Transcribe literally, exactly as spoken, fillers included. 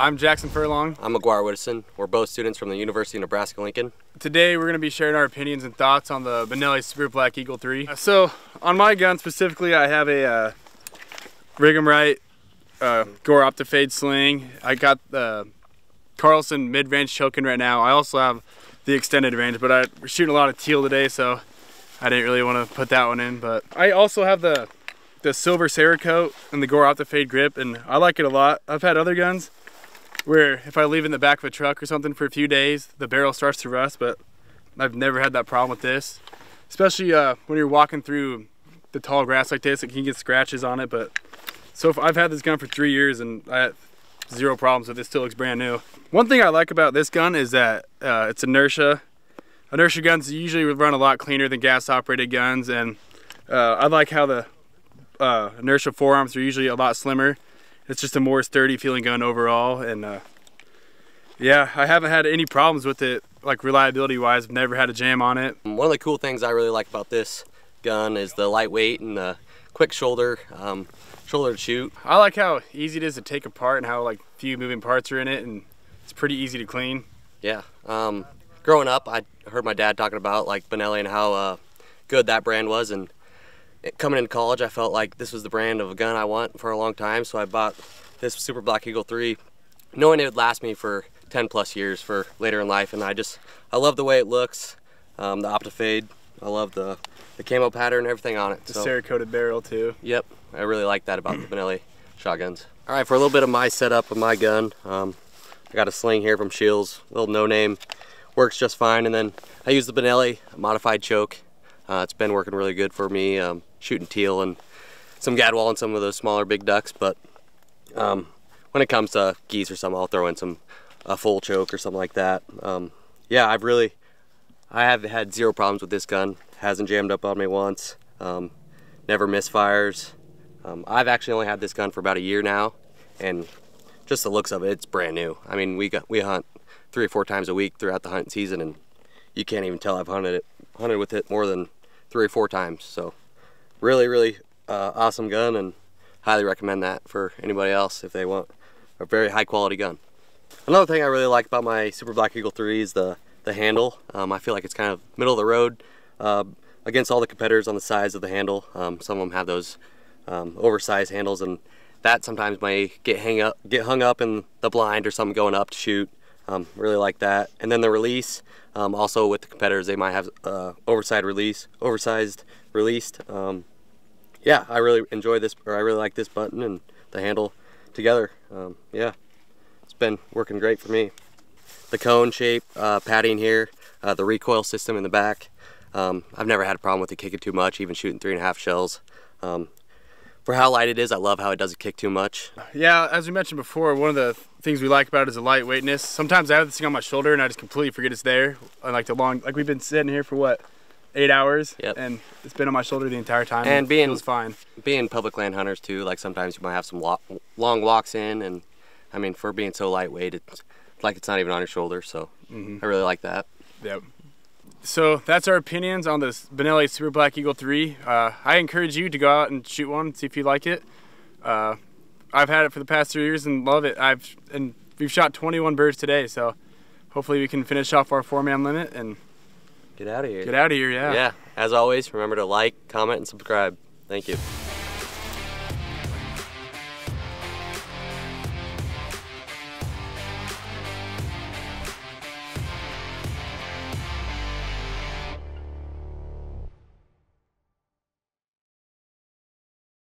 I'm Jackson Furlong. I'm McGuire Woodson. We're both students from the University of Nebraska-Lincoln. Today we're going to be sharing our opinions and thoughts on the Benelli Super Black Eagle three. So on my gun specifically, I have a uh, Rig-em-right uh, Gore Optifade sling. I got the Carlson mid-range choking right now. I also have the extended range, but I, we're shooting a lot of teal today, so I didn't really want to put that one in. But I also have the the silver Cerakote and the Gore Optifade grip, and I like it a lot. I've had other guns where if I leave in the back of a truck or something for a few days, the barrel starts to rust, but I've never had that problem with this. Especially uh, when you're walking through the tall grass like this, it can get scratches on it, but so if I've had this gun for three years and I had zero problems with it, still looks brand new. One thing I like about this gun is that uh, it's inertia. Inertia guns usually run a lot cleaner than gas operated guns, and uh, I like how the uh, inertia forearms are usually a lot slimmer. It's just a more sturdy feeling gun overall, and uh, yeah, I haven't had any problems with it, like reliability wise. I've never had a jam on it. One of the cool things I really like about this gun is the lightweight and the quick shoulder, um, shoulder to shoot. I like how easy it is to take apart and how like few moving parts are in it, and it's pretty easy to clean. Yeah, um, growing up, I heard my dad talking about like Benelli and how uh, good that brand was, and coming into college, I felt like this was the brand of a gun I want for a long time, so I bought this Super Black Eagle three, knowing it would last me for ten plus years for later in life, and I just, I love the way it looks, um, the Optifade, I love the, the camo pattern, everything on it. The so, Cerakoted barrel too. Yep, I really like that about the Benelli shotguns. Alright, for a little bit of my setup of my gun, um, I got a sling here from Shields, little no-name, works just fine, and then I use the Benelli modified choke. Uh, it's been working really good for me, um, shooting teal and some gadwall and some of those smaller big ducks, but um, when it comes to geese or something, I'll throw in some a full choke or something like that. Um, yeah, I've really, I have had zero problems with this gun. Hasn't jammed up on me once, um, never misfires. Um, I've actually only had this gun for about a year now, and just the looks of it, it's brand new. I mean, we got, we hunt three or four times a week throughout the hunting season, and you can't even tell I've hunted it, hunted with it more than three or four times. So really, really uh, awesome gun, and highly recommend that for anybody else if they want a very high quality gun. Another thing I really like about my Super Black Eagle three is the, the handle. Um, I feel like it's kind of middle of the road uh, against all the competitors on the size of the handle. Um, some of them have those um, oversized handles, and that sometimes may get, hang up, get hung up in the blind or something going up to shoot. Um, really like that. And then the release, um, also with the competitors, they might have uh, oversized release, oversized released. Um, yeah, I really enjoy this, or I really like this button and the handle together. Um, yeah, it's been working great for me. The cone shape, uh, padding here, uh, the recoil system in the back. Um, I've never had a problem with it kicking too much, even shooting three and a half shells. Um, For how light it is, I love how it doesn't kick too much. Yeah, as we mentioned before, one of the things we like about it is the lightweightness. Sometimes I have this thing on my shoulder and I just completely forget it's there. I like the long, like we've been sitting here for what, eight hours, yep. And it's been on my shoulder the entire time. And, and being, it was fine. Being public land hunters too, like sometimes you might have some walk, long walks in, and I mean, for being so lightweight, it's like it's not even on your shoulder. So mm-hmm. I really like that. Yep. So that's our opinions on this Benelli Super Black Eagle three. Uh, I encourage you to go out and shoot one, see if you like it. Uh, I've had it for the past three years and love it. I've and we've shot twenty-one birds today, so hopefully we can finish off our four-man limit and get out of here. Get out of here, yeah. Yeah. As always, remember to like, comment, and subscribe. Thank you.